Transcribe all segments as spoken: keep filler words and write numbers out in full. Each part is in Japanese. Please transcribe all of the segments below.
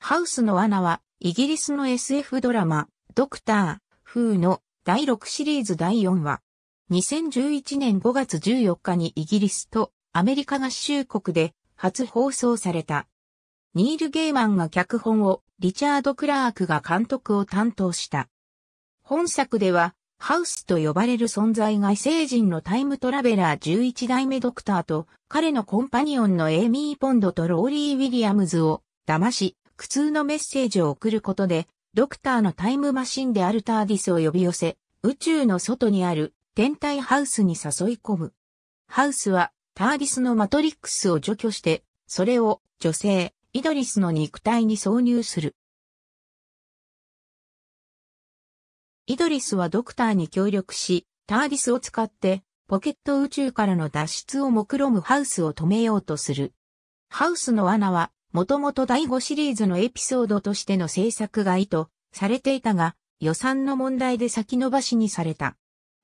ハウスの罠は、イギリスの エスエフ ドラマ、ドクター・フーのだいろくシリーズだいよんわ。にせんじゅういちねんごがつじゅうよっかにイギリスとアメリカ合衆国で初放送された。ニール・ゲイマンが脚本を、リチャード・クラークが監督を担当した。本作では、ハウスと呼ばれる存在が異星人のタイムトラベラーじゅういちだいめドクターと彼のコンパニオンのエイミー・ポンドとローリー・ウィリアムズを騙し、苦痛のメッセージを送ることで、ドクターのタイムマシンであるターディスを呼び寄せ、宇宙の外にある天体ハウスに誘い込む。ハウスはターディスのマトリックスを除去して、それを女性、イドリスの肉体に挿入する。イドリスはドクターに協力し、ターディスを使ってポケット宇宙からの脱出を目論むハウスを止めようとする。ハウスの罠は、もともとだいごシリーズのエピソードとしての制作が意図されていたが、予算の問題で先延ばしにされた。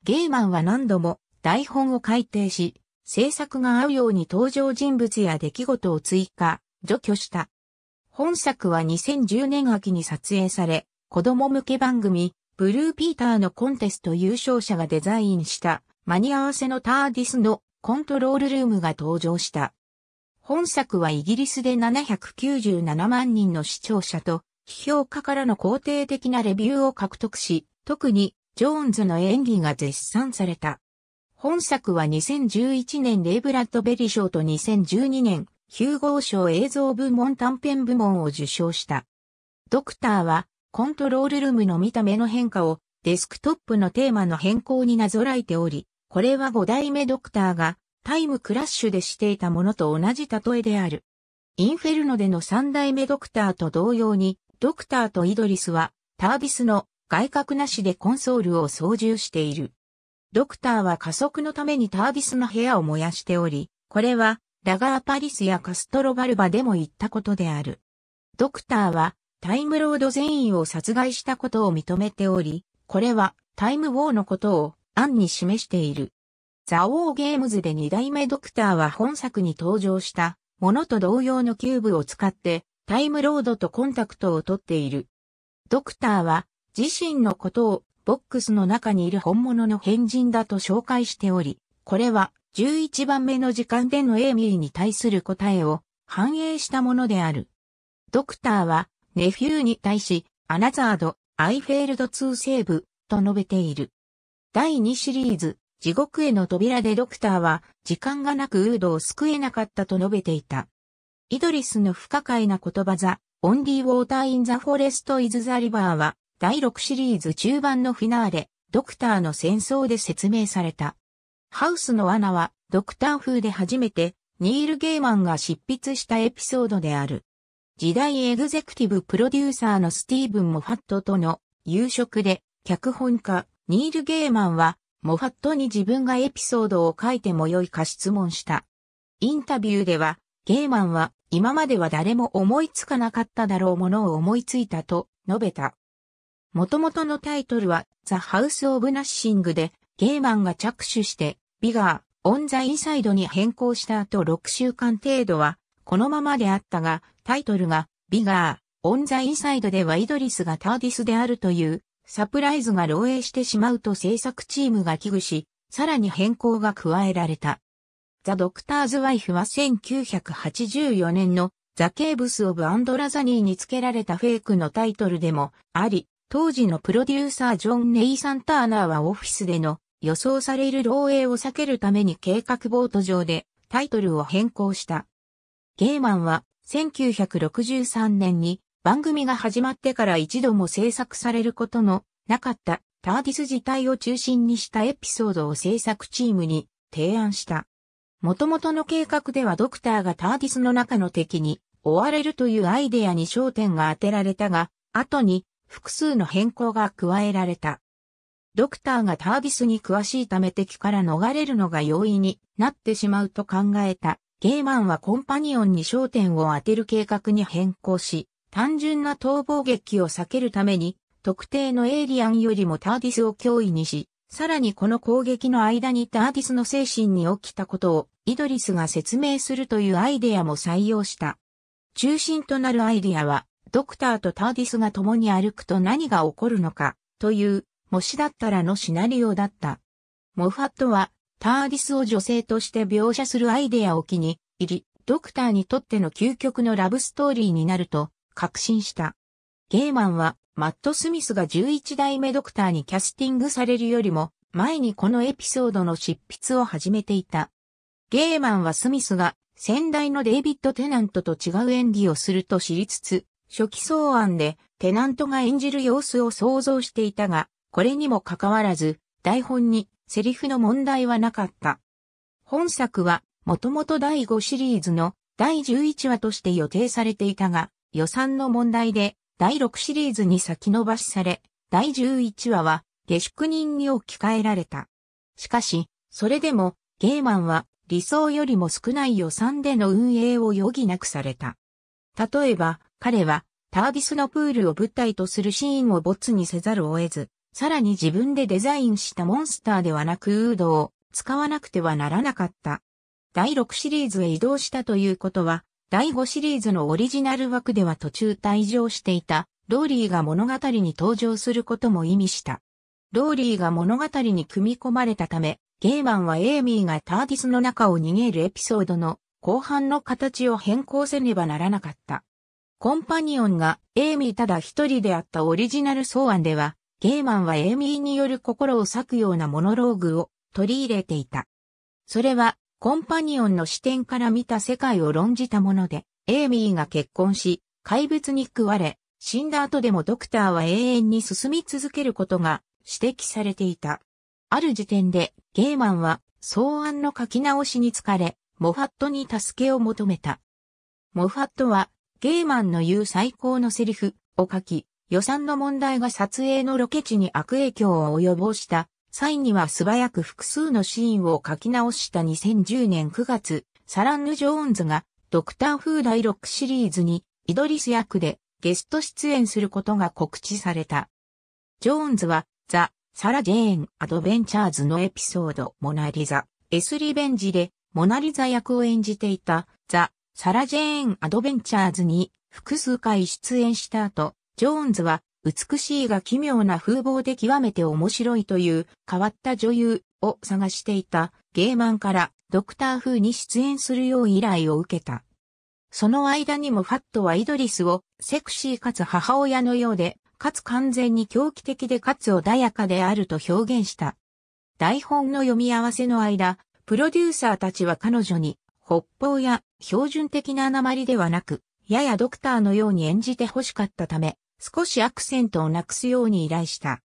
ゲイマンは何度も台本を改訂し、制作が合うように登場人物や出来事を追加、除去した。本作はにせんじゅうねんあきに撮影され、子供向け番組、ブルーピーターのコンテスト優勝者がデザインした間に合わせのターディスのコントロールルームが登場した。本作はイギリスでななひゃくきゅうじゅうななまんにんの視聴者と、批評家からの肯定的なレビューを獲得し、特にジョーンズの演技が絶賛された。本作はにせんじゅういちねんレイ・ブラッドベリ賞とにせんじゅうにねんヒューゴー賞映像部門短編部門を受賞した。ドクターは、コントロールルームの見た目の変化をデスクトップのテーマの変更になぞらえており、これはごだいめドクターがタイムクラッシュでしていたものと同じ例えである。インフェルノでのさんだいめドクターと同様に、ドクターとイドリスはターディスの外郭なしでコンソールを操縦している。ドクターは加速のためにターディスの部屋を燃やしており、これはラガーパリスやカストロバルバでも言ったことである。ドクターは、タイムロード全員を殺害したことを認めており、これはタイムウォーのことを暗に示している。ザ・ウォーゲームズでにだいめドクターは本作に登場したものと同様のキューブを使ってタイムロードとコンタクトを取っている。ドクターは自身のことをボックスの中にいる本物の変人だと紹介しており、これはじゅういちばんめの時間でのエイミーに対する答えを反映したものである。ドクターはネフューに対し、アナザード、アイフェールドツーセーブ、と述べている。だいにシリーズ、地獄への扉でドクターは、時間がなくウードを救えなかったと述べていた。イドリスの不可解な言葉ザ・オンリー・ウォーター・イン・ザ・フォレスト・イズ・ザ・リバーは、だいろくシリーズ中盤のフィナーレ、ドクターの戦争で説明された。ハウスの罠は、ドクター風で初めて、ニール・ゲイマンが執筆したエピソードである。時代エグゼクティブプロデューサーのスティーブン・モファットとの夕食で、脚本家、ニール・ゲイマンは、モファットに自分がエピソードを書いてもよいか質問した。インタビューでは、ゲイマンは、今までは誰も思いつかなかっただろうものを思いついたと述べた。元々のタイトルは、ザ・ハウス・オブ・ナッシングで、ゲイマンが着手して、ビガー・オン・ザ・インサイドに変更した後ろくしゅうかん程度は、このままであったが、タイトルが、ビガー・オン・ザ・インサイドではイドリスがターディスであるという、サプライズが漏洩してしまうと制作チームが危惧し、さらに変更が加えられた。ザ・ドクターズ・ワイフはせんきゅうひゃくはちじゅうよねんのザ・ケーブス・オブ・アンドラザニーに付けられたフェイクのタイトルでもあり、当時のプロデューサージョン・ネイ・サンターナーはオフィスでの予想される漏洩を避けるために計画ボート上でタイトルを変更した。ゲイマンはせんきゅうひゃくろくじゅうさんねんに番組が始まってから一度も制作されることのなかったターディス自体を中心にしたエピソードを制作チームに提案した。元々の計画ではドクターがターディスの中の敵に追われるというアイデアに焦点が当てられたが、後に複数の変更が加えられた。ドクターがターディスに詳しいため敵から逃れるのが容易になってしまうと考えた。ゲイマンはコンパニオンに焦点を当てる計画に変更し、単純な逃亡劇を避けるために、特定のエイリアンよりもターディスを脅威にし、さらにこの攻撃の間にターディスの精神に起きたことをイドリスが説明するというアイデアも採用した。中心となるアイデアは、ドクターとターディスが共に歩くと何が起こるのか、という、もしだったらのシナリオだった。モファットは、ターディスを女性として描写するアイデアを気に入り、ドクターにとっての究極のラブストーリーになると、確信した。ゲイマンは、マット・スミスがじゅういちだいめドクターにキャスティングされるよりも、前にこのエピソードの執筆を始めていた。ゲイマンはスミスが、先代のデイビッド・テナントと違う演技をすると知りつつ、初期草案でテナントが演じる様子を想像していたが、これにもかかわらず、台本にセリフの問題はなかった。本作は、もともとだいごシリーズのだいじゅういちわとして予定されていたが、予算の問題でだいろくシリーズに先延ばしされ、だいじゅういちわは下宿人に置き換えられた。しかし、それでもゲイマンは理想よりも少ない予算での運営を余儀なくされた。例えば、彼はターディスのプールを舞台とするシーンを没にせざるを得ず、さらに自分でデザインしたモンスターではなくウードを使わなくてはならなかった。だいろくシリーズへ移動したということは、だいごシリーズのオリジナル枠では途中退場していた、ローリーが物語に登場することも意味した。ローリーが物語に組み込まれたため、ゲイマンはエイミーがターディスの中を逃げるエピソードの後半の形を変更せねばならなかった。コンパニオンがエイミーただ一人であったオリジナル草案では、ゲイマンはエイミーによる心を割くようなモノローグを取り入れていた。それは、コンパニオンの視点から見た世界を論じたもので、エイミーが結婚し、怪物に食われ、死んだ後でもドクターは永遠に進み続けることが指摘されていた。ある時点で、ゲイマンは草案の書き直しに疲れ、モファットに助けを求めた。モファットは、ゲイマンの言う最高のセリフを書き、予算の問題が撮影のロケ地に悪影響を及ぼした。際には素早く複数のシーンを書き直したにせんじゅうねんくがつ、サランヌ・ジョーンズがドクター・フーだいろくシリーズにイドリス役でゲスト出演することが告知された。ジョーンズはザ・サラ・ジェーン・アドベンチャーズのエピソードモナリザ・エス・リベンジでモナリザ役を演じていたザ・サラ・ジェーン・アドベンチャーズに複数回出演した後、ジョーンズは美しいが奇妙な風貌で極めて面白いという変わった女優を探していたゲイマンからドクター風に出演するよう依頼を受けた。その間にもファットはイドリスをセクシーかつ母親のようで、かつ完全に狂気的でかつ穏やかであると表現した。台本の読み合わせの間、プロデューサーたちは彼女に北方や標準的な訛りではなく、ややドクターのように演じて欲しかったため、少しアクセントをなくすように依頼した。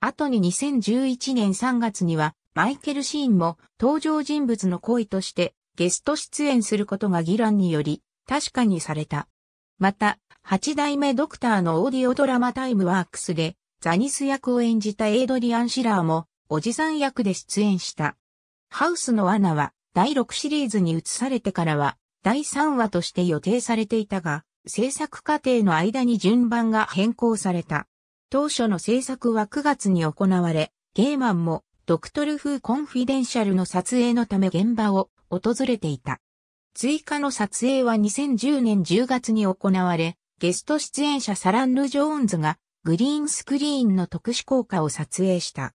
後ににせんじゅういちねんさんがつには、マイケル・シーンも登場人物の声としてゲスト出演することが議論により確かにされた。また、はちだいめドクターのオーディオドラマタイムワークスでザニス役を演じたエイドリアン・シラーもおじさん役で出演した。ハウスの罠はだいろくシリーズに移されてからはだいさんわとして予定されていたが、制作過程の間に順番が変更された。当初の制作はくがつに行われ、ゲイマンもドクトルフ・コンフィデンシャルの撮影のため現場を訪れていた。追加の撮影はにせんじゅうねんじゅうがつに行われ、ゲスト出演者サランヌ・ジョーンズがグリーンスクリーンの特殊効果を撮影した。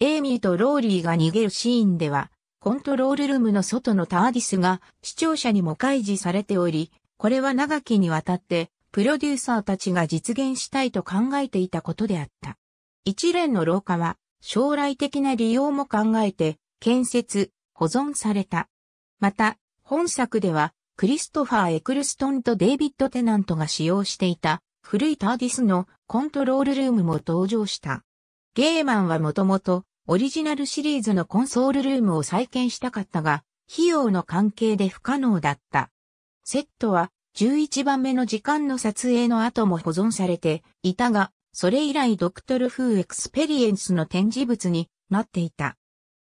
エイミーとローリーが逃げるシーンでは、コントロールルームの外のターディスが視聴者にも開示されており、これは長きにわたって、プロデューサーたちが実現したいと考えていたことであった。一連の廊下は、将来的な利用も考えて、建設、保存された。また、本作では、クリストファー・エクルストンとデイビッド・テナントが使用していた、古いターディスのコントロールルームも登場した。ゲイマンはもともと、オリジナルシリーズのコンソールルームを再建したかったが、費用の関係で不可能だった。セットはじゅういちばんめの時間の撮影の後も保存されていたが、それ以来ドクトルフーエクスペリエンスの展示物になっていた。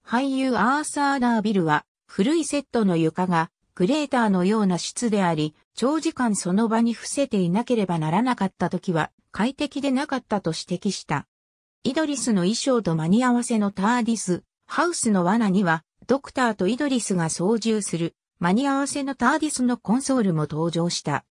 俳優アーサー・ダービルは古いセットの床がクレーターのような質であり、長時間その場に伏せていなければならなかった時は快適でなかったと指摘した。イドリスの衣装と間に合わせのターディス、ハウスの罠にはドクターとイドリスが操縦する。間に合わせのターディスのコンソールも登場した。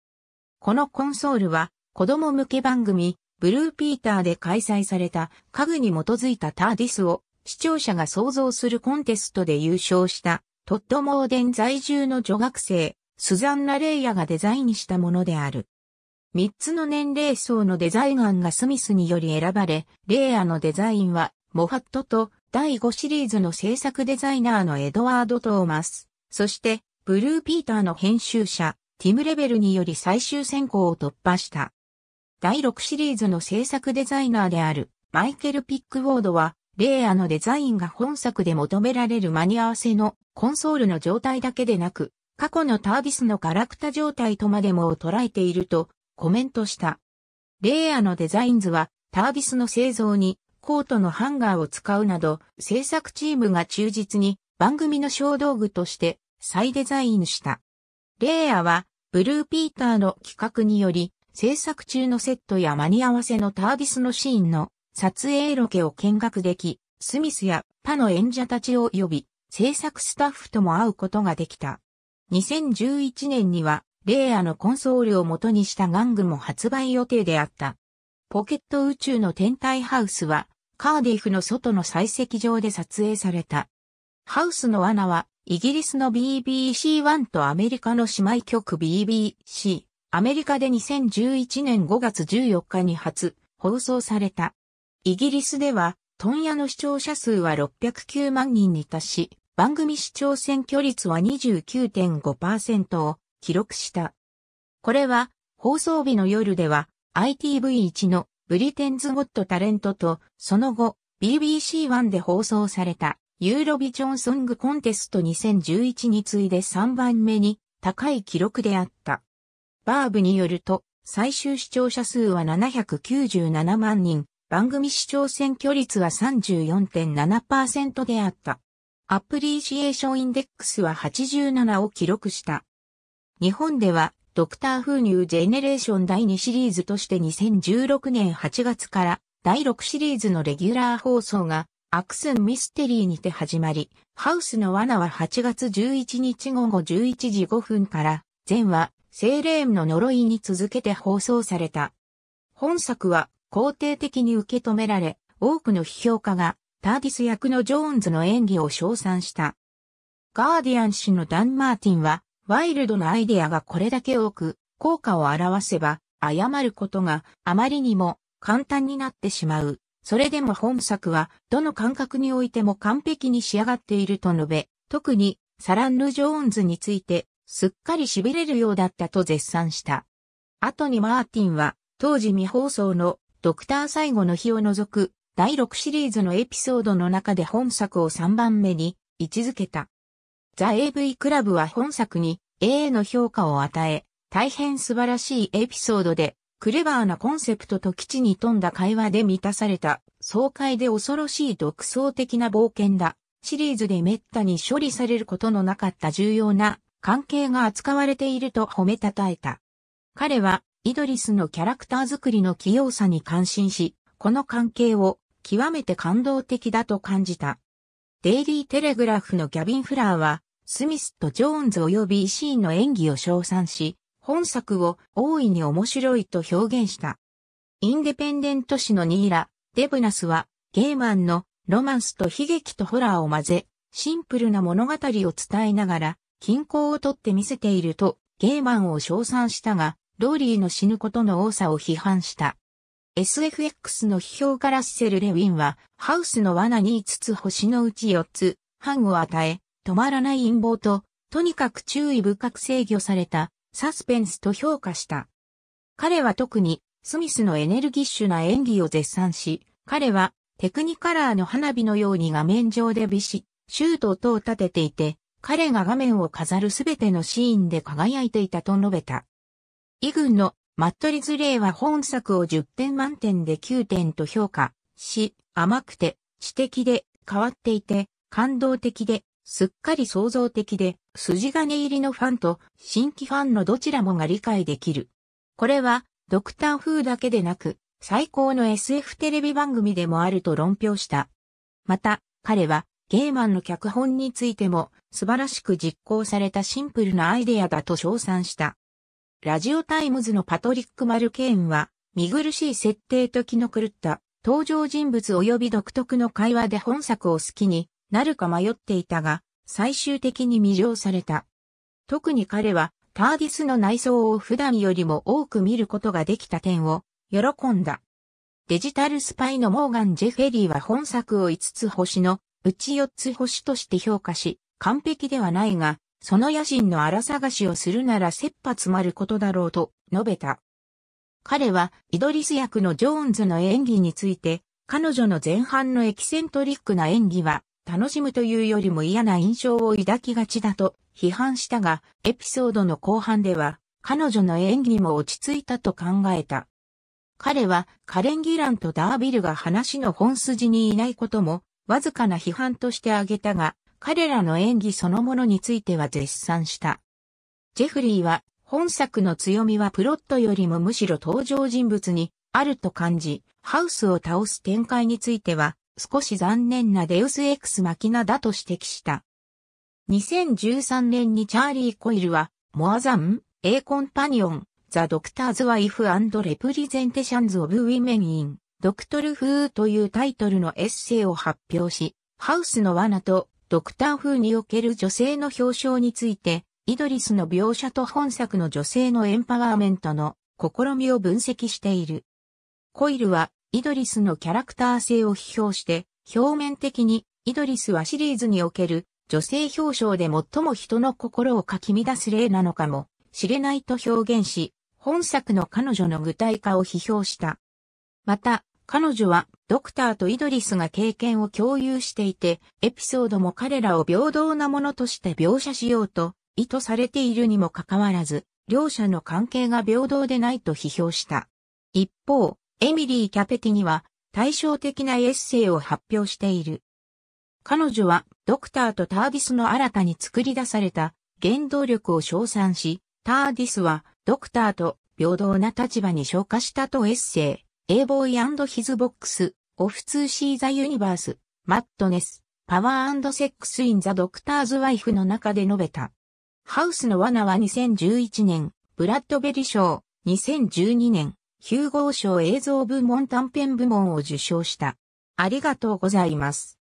このコンソールは子供向け番組、ブルーピーターで開催された家具に基づいたターディスを視聴者が想像するコンテストで優勝したトッドモーデン在住の女学生、スザンナ・レイヤがデザインしたものである。みっつの年齢層のデザイナーがスミスにより選ばれ、レイヤのデザインはモハットとだいごシリーズの制作デザイナーのエドワード・トーマス、そしてブルーピーターの編集者、ティム・レベルにより最終選考を突破した。だいろくシリーズの制作デザイナーであるマイケル・ピックウォードは、レイヤのデザインが本作で求められる間に合わせのコンソールの状態だけでなく、過去のターディスのガラクタ状態とまでもを捉えているとコメントした。レイヤのデザインズはターディスの製造にコートのハンガーを使うなど制作チームが忠実に番組の小道具として再デザインした。レイヤはブルーピーターの企画により制作中のセットや間に合わせのターディスのシーンの撮影ロケを見学でき、スミスやパの演者たちを呼び、制作スタッフとも会うことができた。にせんじゅういちねんには、レイヤのコンソールを元にした玩具も発売予定であった。ポケット宇宙の天体ハウスは、カーディフの外の採石場で撮影された。ハウスの罠は、イギリスの ビービーシーワン とアメリカの姉妹局 ビービーシー、アメリカでにせんじゅういちねんごがつじゅうよっかに初放送された。イギリスでは、問屋の視聴者数はろっぴゃくきゅうまんにんに達し、番組視聴選挙率は にじゅうきゅうてんごパーセント を記録した。これは、放送日の夜では、アイティーブイワン のブリテンズ・ゴット・タレントと、その後、ビービーシーワン で放送された、ユーロビジョン・ソング・コンテストにせんじゅういちに次いでさんばんめに高い記録であった。バーブによると、最終視聴者数はななひゃくきゅうじゅうななまんにん。番組視聴選挙率は さんじゅうよんてんななパーセント であった。アプリシエーションインデックスははちじゅうななを記録した。日本では、ドクター・フー・ニュー・ジェネレーションだいにシリーズとしてにせんじゅうろくねんはちがつからだいろくシリーズのレギュラー放送がアクスン・ミステリーにて始まり、ハウスの罠ははちがつじゅういちにちごごじゅういちじごふんから、前話、セイレーンの呪いに続けて放送された。本作は、肯定的に受け止められ、多くの批評家がターディス役のジョーンズの演技を称賛した。ガーディアン紙のダン・マーティンは、ワイルドなアイデアがこれだけ多く、効果を表せば、謝ることがあまりにも簡単になってしまう。それでも本作は、どの感覚においても完璧に仕上がっていると述べ、特にサラン・ル・ジョーンズについて、すっかり痺れるようだったと絶賛した。後にマーティンは、当時未放送のドクター最後の日を除くだいろくシリーズのエピソードの中で本作をさんばんめに位置づけた。ザ・エーブイ クラブは本作に A の評価を与え、大変素晴らしいエピソードで、クレバーなコンセプトと基地に富んだ会話で満たされた、爽快で恐ろしい独創的な冒険だ。シリーズで滅多に処理されることのなかった重要な関係が扱われていると褒めたたえた。彼は、イドリスのキャラクター作りの器用さに感心し、この関係を極めて感動的だと感じた。デイリー・テレグラフのギャビン・フラーは、スミスとジョーンズ及びシーンの演技を称賛し、本作を大いに面白いと表現した。インデペンデント紙のニーラ・デブナスは、ゲーマンのロマンスと悲劇とホラーを混ぜ、シンプルな物語を伝えながら、均衡をとって見せていると、ゲーマンを称賛したが、ローリーの死ぬことの多さを批判した。エスエフエックス の批評家ラッセル・レウィンは、ハウスの罠にいつつ星のうちよっつはんを与え、止まらない陰謀と、とにかく注意深く制御された、サスペンスと評価した。彼は特に、スミスのエネルギッシュな演技を絶賛し、彼は、テクニカラーの花火のように画面上でビシ、シュート音を立てていて、彼が画面を飾るすべてのシーンで輝いていたと述べた。イ軍のマットリズ・レイは本作をじゅってんまんてんできゅうてんと評価し、甘くて知的で変わっていて感動的ですっかり創造的で筋金入りのファンと新規ファンのどちらもが理解できる。これはドクター風だけでなく最高の エスエフ テレビ番組でもあると論評した。また彼はゲーマンの脚本についても素晴らしく実行されたシンプルなアイデアだと称賛した。ラジオタイムズのパトリック・マルケーンは、見苦しい設定と気の狂った登場人物及び独特の会話で本作を好きになるか迷っていたが、最終的に魅了された。特に彼は、ターディスの内装を普段よりも多く見ることができた点を喜んだ。デジタルスパイのモーガン・ジェフェリーは本作をいつつ星のうちよっつ星として評価し、完璧ではないが、その野心の荒探しをするなら切羽詰まることだろうと述べた。彼はイドリス役のジョーンズの演技について、彼女の前半のエキセントリックな演技は楽しむというよりも嫌な印象を抱きがちだと批判したが、エピソードの後半では彼女の演技も落ち着いたと考えた。彼はカレン・ギランとダービルが話の本筋にいないこともわずかな批判として挙げたが、彼らの演技そのものについては絶賛した。ジェフリーは本作の強みはプロットよりもむしろ登場人物にあると感じ、ハウスを倒す展開については少し残念なデウスエクスマキナだと指摘した。にせんじゅうさんねんにチャーリー・コイルはモア・ザン・エー・コンパニオン、ザ・ドクターズ・ワイフ・アンド・レプリゼンテションズ・オブ・ウィメン・イン、ドクトル・フーというタイトルのエッセイを発表し、ハウスの罠とドクター・フーにおける女性の表彰について、イドリスの描写と本作の女性のエンパワーメントの試みを分析している。コイルは、イドリスのキャラクター性を批評して、表面的に、イドリスはシリーズにおける女性表彰で最も人の心をかき乱す例なのかもしれないと表現し、本作の彼女の具体化を批評した。また、彼女はドクターとイドリスが経験を共有していて、エピソードも彼らを平等なものとして描写しようと意図されているにもかかわらず、両者の関係が平等でないと批評した。一方、エミリー・キャペティには対照的なエッセイを発表している。彼女はドクターとターディスの新たに作り出された原動力を称賛し、ターディスはドクターと平等な立場に昇華したとエッセイ。A Boy and His Box of To See the Universe, Madness, Power and Sex in the Doctor's Wife の中で述べた。ハウスの罠はにせんじゅういちねん、ブラッドベリ賞、にせんじゅうにねん、ヒューゴー賞映像部門短編部門を受賞した。ありがとうございます。